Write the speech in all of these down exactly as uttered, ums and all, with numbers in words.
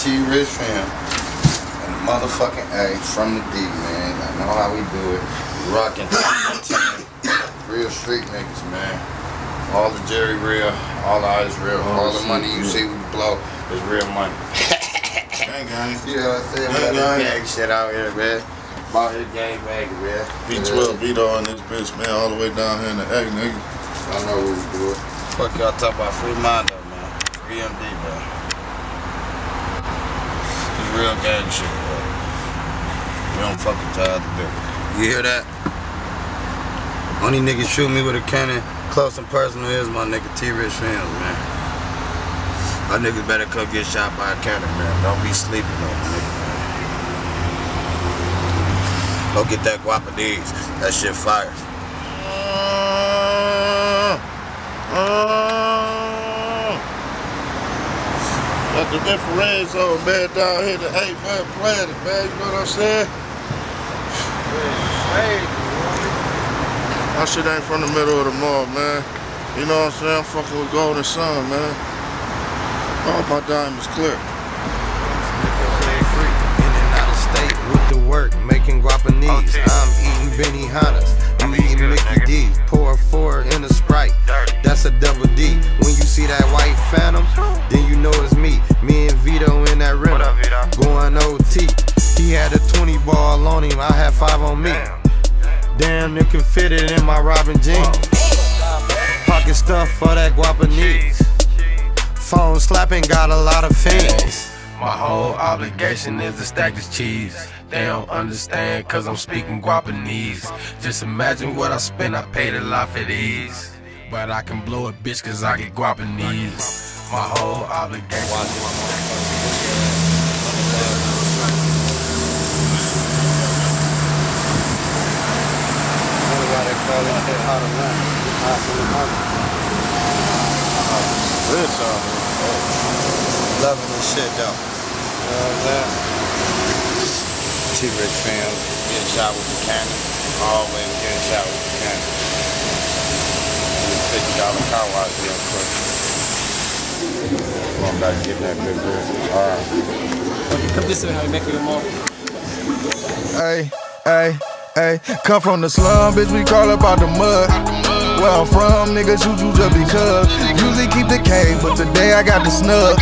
T Rich fam. And the motherfucking A from the D, man. I know how we do it. Rocking real street niggas, man. All the Jerry real, all the eyes real, all, all the money you see we blow is real money. Gang, gang. You know what I'm saying? Gang, gang. Gang shit out here, man. About his gang bag, man. B twelve Vito on this bitch, man, all the way down here in the egg, nigga. I know what we do it. Fuck y'all talk about free mind though, man. Free M D, man. Real gang shit, bro. We don't fucking tie the bitch. You hear that? Only nigga shoot me with a cannon, close and personal, is my nigga T Rich fans, man. My niggas better come get shot by a cannon, man. Don't be sleeping on me, nigga, man. Go get that Guwopanese. That shit fire. Uh, uh. At the infrared zone, man, down here, the eight man planet, man, you know what I'm saying? My shit ain't from the middle of the mall, man. You know what I'm saying? I'm fucking with Golden Sun, man. All my diamonds clear. In and out of state with the work, making Guwopanese. Okay. I'm eating Benihanas, I'm eating Mickey D's. Pour four in a Sprite, that's a double D. When you see that white phantom, then you know it's me. Me and Vito in that rental, going O T. He had a twenty ball on him, I had five on me. Damn, it can fit it in my Robin jeans. Pocket stuff for that Guwopanese. Phone slapping got a lot of fans. My whole obligation is to stack this cheese. They don't understand cause I'm speaking Guwopanese. Just imagine what I spent, I paid a lot for these. But I can blow a bitch cause I get Guwopanese. My whole obligation. Loving this shit though. You know what I'm saying? T Rich fam, getting shot with the cannon. Always getting shot with the cannon. fifty dollar car wash real quick. Come on, back to get that big girl. Alright. Come this way, how we make it more. Hey, hey, hey. Come from the slum, bitch, we call up out the mud. Where I'm from, niggas shoot you just because. Usually keep the K, but today I got the snub.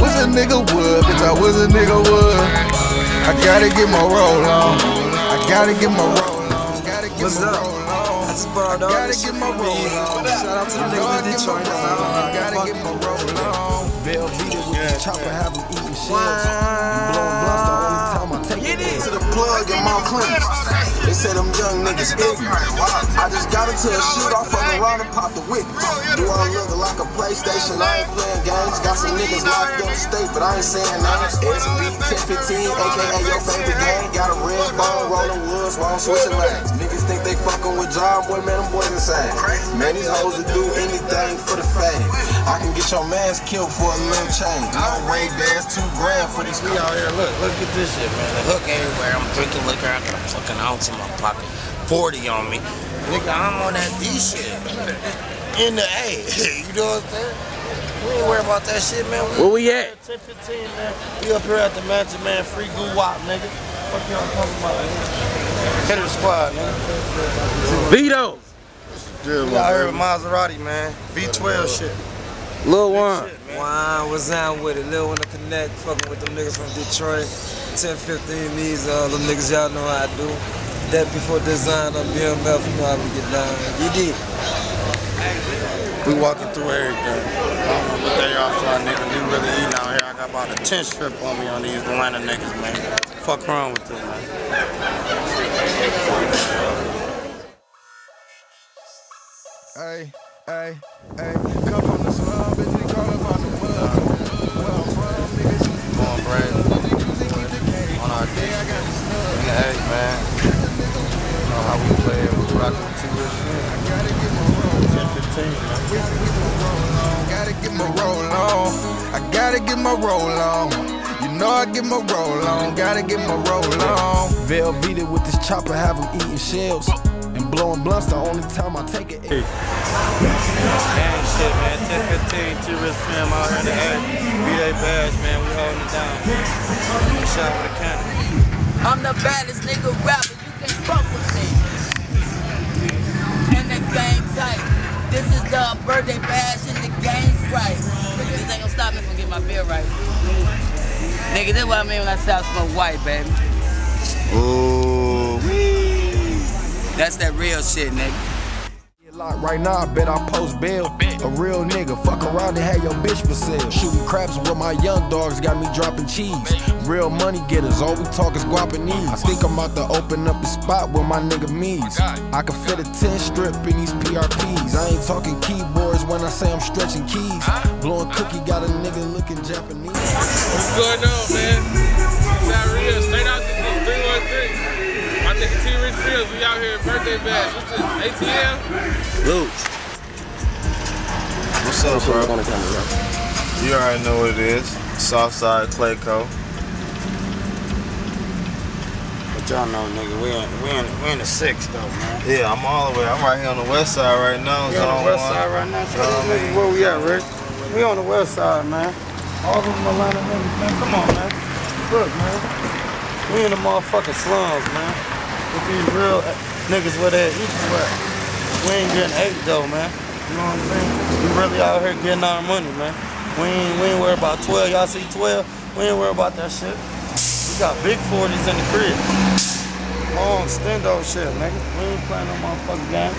What's a nigga would? Bitch, I was a nigga would. I gotta get my roll on. I gotta get my roll on. Gotta get What's my up? Roll on. I gotta get my roll on. Shout out to the niggas in Detroit. I gotta get my roll on. Velveeta with the chopper, have them eating shells. Blowing blunts the only time I take it in. To the plug in my clinic. They said them young niggas ignorant. I just got into a shoot off, fuck around and popped the whip. Do I look like a PlayStation? I ain't playing games. Got some niggas locked up state, but I ain't saying nothing. S B ten fifteen, aka your favorite game. Got a red bone, rolling woods, while I'm switching lanes. Think they fuckin' with John, boy, man, them boys insane. Man, these hoes will do anything for the fame. I can get your mans killed for a little change. No way, that's two grand for these. We out here, look, look at this shit, man. The hook everywhere. I'm drinking liquor. I got a fucking ounce in my pocket, forty on me. Nigga, I'm on that D shit. In the A, you know what I'm saying? We ain't worried about that shit, man. We Where we at? ten fifteen, man. We up here at the mansion, man. Free goo wop, nigga. What y'all talking about, man? Head of the squad, man. Vito! We out here with Maserati, man. V twelve shit. Lil One. One was down with it. Lil One to connect, fucking with them niggas from Detroit. ten fifteen, these uh, them niggas, y'all know how I do. That before design on B M F, you know how we get down. You did. We walking through everything. Um, but they all fly, nigga. We really eating out here. I got about a ten strip on me on these Atlanta niggas, man. Fuck wrong with them, man. Hey, hey, hey, come from the slum, bitch, we call up on the mud. Where I'm from, niggas, born bread. On our day, I got the snub. In the egg, man. You know how we play it, we rockin' with T Rich shit. I gotta get my roll on. ten fifteen, man. Gotta get my roll on. I gotta get my roll on. You know I get my roll on. Gotta get my roll on. Velveeta with this chopper, have them eating shells. blowing blunts, the only time I take it. Hey. Gang shit, man. ten fifteen, T Rich fam out here in the air. B A badge, man. We holding it down. Man. Shot for the county. I'm the baddest nigga rapper. You can't fuck with me. And that gang tight. This is the birthday bash and the gang's right. This ain't gonna stop me from getting my beer right. Nigga, this is what I mean when I say I smoke white, baby. Ooh. That's that real shit, nigga. Right now, I bet I post bail. A real nigga, fuck around and have your bitch for sale. Shooting craps with my young dogs, got me dropping cheese. Real money getters, all we talk is Guwopanese. I think I'm about to open up a spot with my nigga Mees. I can fit a ten strip in these P R Ps. I ain't talking keyboards when I say I'm stretching keys. Blowing cookie, got a nigga looking Japanese. What's going on, man? Real, straight out the three one three. My nigga T Rich Fields, we out here at birthday bash. What's this? A T M? Luke. What's up, bro? You already know what it is. Southside Clayco. But y'all know, nigga, we in we in we in the six though, man. Yeah, I'm all the way. I'm right here on the west side right now. We on the west side right now. So um, where we at, Rich? We on the west side, man. All of them Atlanta niggas, man. Come on, man. Look, man, we in the motherfucking slums, man. With these real niggas with that eat. We ain't getting ate though, man. You know what I'm saying? We really out here getting our money, man. We ain't, we ain't worried about twelve. Y'all see twelve? We ain't worried about that shit. We got big forties in the crib. Long stendo shit, nigga. We ain't playing no motherfucking game.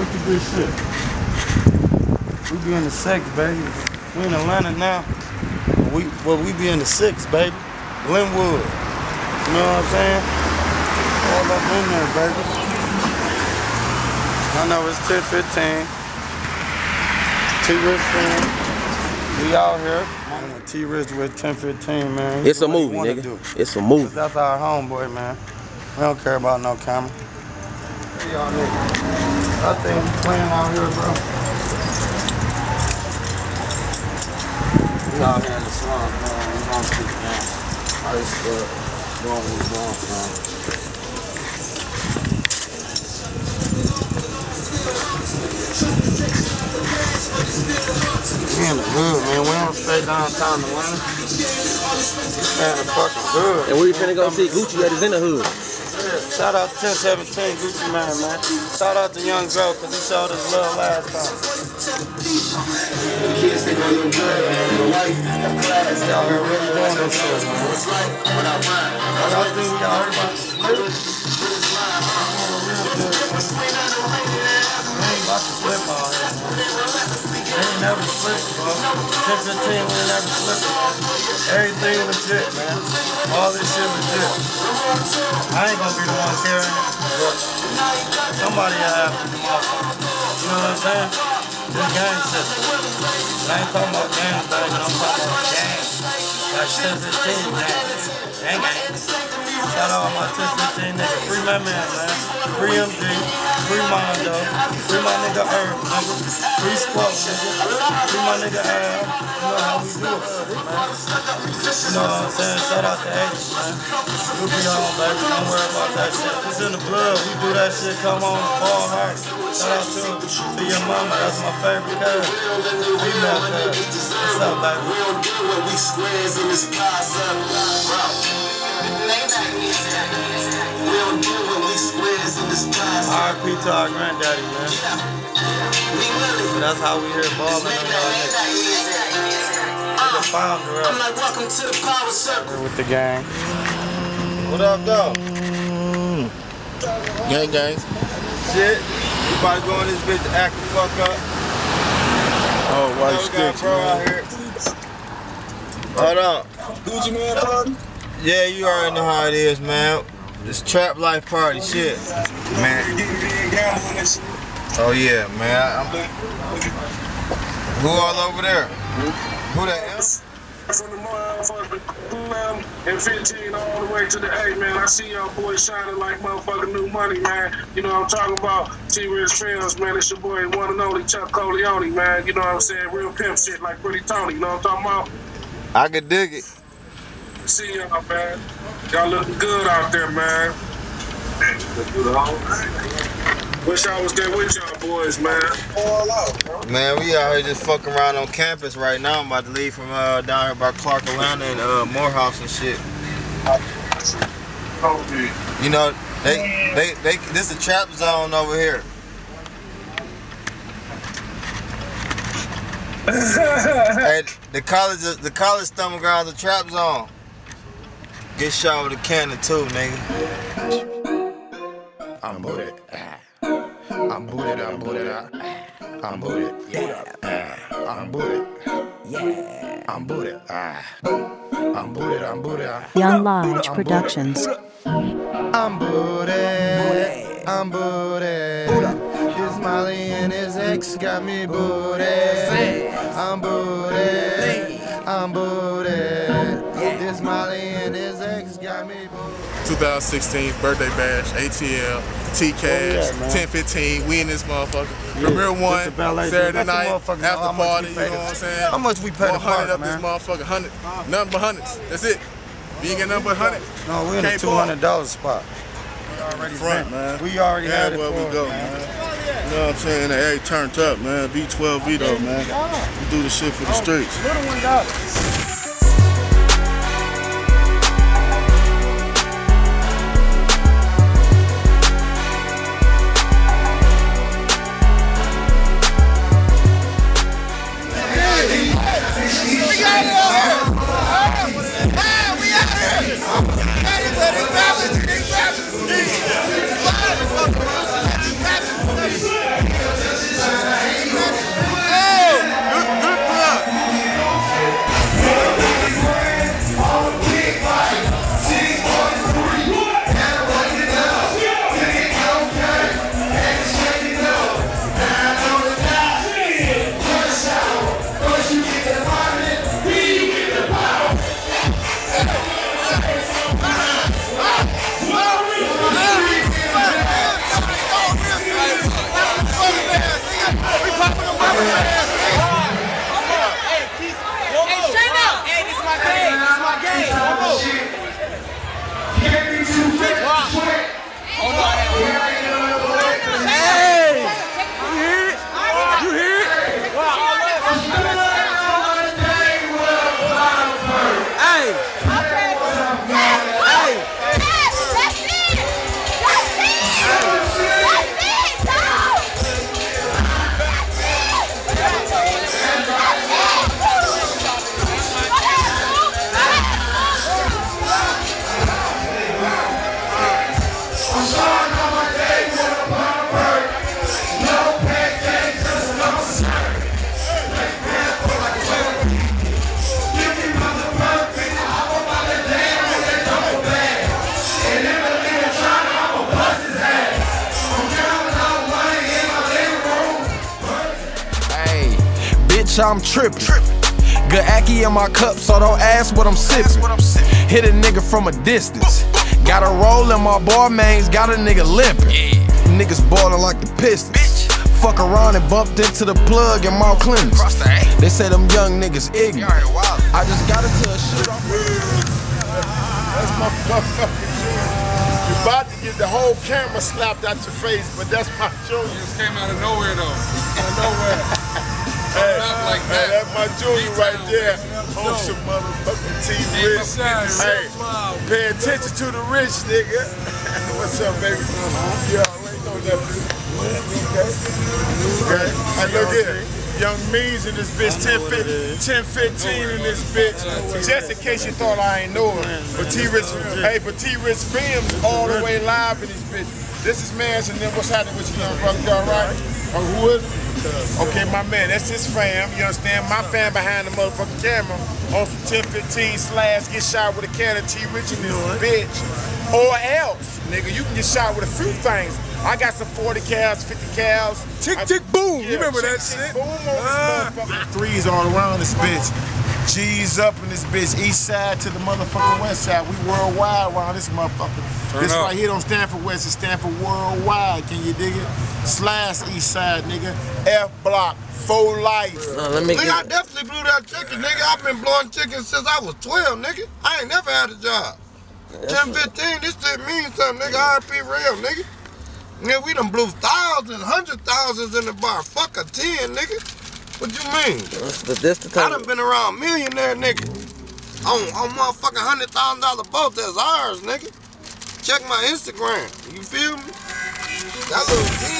Look at this shit. We be in the six, baby. We in Atlanta now. We, well, we be in the six, baby. Linwood, you know what I'm saying? All up in there, baby. I know it's ten fifteen. T-Rich fan, we out here. I'm with T-Rich with ten fifteen, man. It's a movie, nigga. Do. It's a movie. That's our homeboy, man. We don't care about no camera. Hey, y'all niggas. I think we playing out here, bro. We out here in the slums, man. We don't speak, man. I just uh, going with going, man. We in the hood, man. We don't stay downtown the land. We stay in the fucking hood. And where you finna go see Gucci that is in the hood? Yeah, shout out to ten seventeen Gucci Mane, man. Shout out to Young Girl, because he showed his love last time. Kids think I'm good, man. Y'all are really doing this shit, man. Y'all think y'all heard about this? We ain't about to slip all that. We ain't never slipped, bro. ten fifteen, we ain't never slipped. Everything legit, man. All this shit legit. I ain't gonna be the one carrying it. Somebody will have to come off. You know what I'm saying? This gang system. I ain't talking about gang things, I'm talking about gang. Like ten fifteen, man. Gang gang. Shout out my ten fifteen nigga. Free my man, man. Free M G. Free Mondo. Free my nigga Herb, nigga. Free Squawk, nigga. Free my nigga Herb. You know how we do it, man. You know what I'm saying? Shout out to H, man. We'll be on, baby. Don't worry about that shit. It's in the blood. We do that shit. Come on, ball hard. Shout out to, to your mama. That's my favorite girl. We know that. What's up, baby? We don't get what we squares in this plaza. We don't get what we squares in this plaza. R I P to our granddaddy, man. But that's how we here balling them down. The founder. I'm like, welcome to the power circle. With the gang. What up, though? Gang, gang. Shit. We about to go in this bitch to act the fuck up. Oh, why you sticks, man. Hold up. Gucci Mane party? Yeah, you already know how it is, man. This trap life party, shit. Man. Oh, yeah, man. I'm... Who all over there? Who that is? From the Morehouse and fifteen all the way to the eight, man. I see y'all boys shining like motherfucking new money, man. You know what I'm talking about? T Rich Films, man. It's your boy, one and only Chuck Coleone, man. You know what I'm saying? Real pimp shit like Pretty Tony. You know what I'm talking about? I could dig it. See y'all, man. Y'all looking good out there, man. Wish I was there with y'all boys, man. All out, bro. Man, we out here just fucking around on campus right now. I'm about to leave from uh, down here by Clark Atlanta and uh, Morehouse and shit. Okay. You know, they, they, they, this is a trap zone over here. Hey, the college, the college stomach ground's a trap zone. Get shot with a cannon too, nigga. I'm booted. I'm booted. I'm booted. I'm booted. Yeah. I'm booted. Yeah. I'm booted. I'm booted. I'm booted. Young Lodge Productions. I'm booted. I'm booted. His Molly and his ex got me booted. I'm booted. I'm booted. This Molly and his ex got me booted. twenty sixteen birthday bash, A T L, T Cash, ten fifteen. We in this motherfucker. Yeah. Premier one Saturday night after party. You know what I'm saying? How much we paid the party, up man. This motherfucker, hundred, nothing but hundreds. That's it. You ain't get nothing but hundred. No, we in a two hundred dollar spot. We already front, man. We already had it. Where we go, man. You know what I'm saying? Everybody turned up, man. V twelve Vito, man. We do the shit for the streets. Little one got it. I'm trippin'. Good acky in my cup, so don't ask what I'm sippin'. Hit a nigga from a distance. Got a roll in my bar mains, got a nigga limpin'. Niggas ballin' like the Pistons. Fuck around and bumped into the plug in Mount Clemens. They say them young niggas ignorant. I just got into a shit off. That's my motherfucking junior. You about to get the whole camera slapped out your face, but that's my junior. You just came out of nowhere though. Out of nowhere. Hey, like hey, that. That's my junior right there. On some motherfucking T Rich. Hey, pay attention to the rich, nigga. What's up, baby? Y'all ain't know that. Okay. Hey, look at it. Young Means in this bitch. ten fifteen in this bitch. Just in case you thought I ain't know it. But T Rich, hey, but T Rich films all the way live in this bitch. This is Mans and then what's happening with you, young brother? Y'all right? Or who is it? Okay, my man, that's his fam, you understand? My fam behind the motherfucking camera on some ten fifteen slash get shot with a can of T Rich in this bitch. Or else, nigga, you can get shot with a few things. I got some forty cals, fifty cals. Tick, I, tick, boom. Yeah, you remember tick, that shit? Tick, boom on ah. this motherfucking threes all around this bitch. G's up in this bitch, east side to the motherfucking west side. We worldwide around this motherfucker. Turn this up. Right here don't stand for west, it stand for worldwide. Can you dig it? Slash east side, nigga. F block, full life. Uh, let me nigga, I definitely blew that chicken, nigga. I've been blowing chicken since I was twelve, nigga. I ain't never had a job. ten fifteen, this shit means something, nigga. I R P real, nigga. Yeah, we done blew thousands, hundred thousands in the bar. Fuck a ten, nigga. What you mean? That's the, that's the time. I done been around millionaire, nigga. On, on motherfucking hundred thousand dollar boat, that's ours, nigga. Check my Instagram. You feel me? That little ten